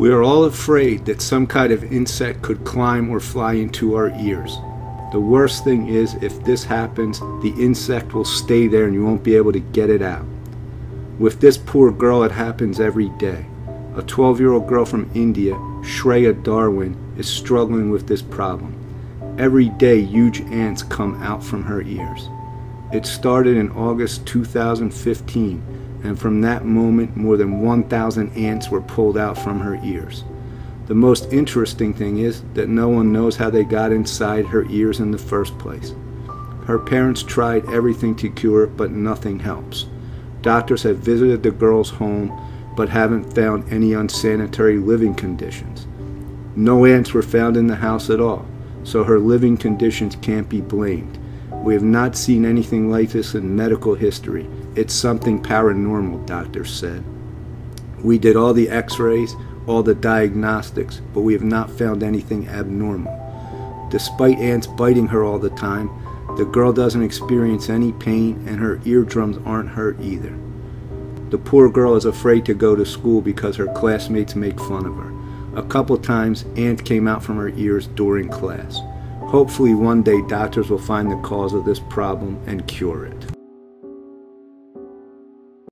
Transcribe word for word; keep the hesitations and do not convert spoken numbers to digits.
We are all afraid that some kind of insect could climb or fly into our ears. The worst thing is, if this happens, the insect will stay there and you won't be able to get it out. With this poor girl, it happens every day. A twelve-year-old girl from India, Shreya Darji, is struggling with this problem. Every day, huge ants come out from her ears. It started in August two thousand fifteen, and from that moment, more than one thousand ants were pulled out from her ears. The most interesting thing is that no one knows how they got inside her ears in the first place. Her parents tried everything to cure it, but nothing helps. Doctors have visited the girl's home, but haven't found any unsanitary living conditions. No ants were found in the house at all, so her living conditions can't be blamed. We have not seen anything like this in medical history. It's something paranormal, doctors said. We did all the x-rays, all the diagnostics, but we have not found anything abnormal. Despite ants biting her all the time, the girl doesn't experience any pain and her eardrums aren't hurt either. The poor girl is afraid to go to school because her classmates make fun of her. A couple times, ants came out from her ears during class. Hopefully one day doctors will find the cause of this problem and cure it.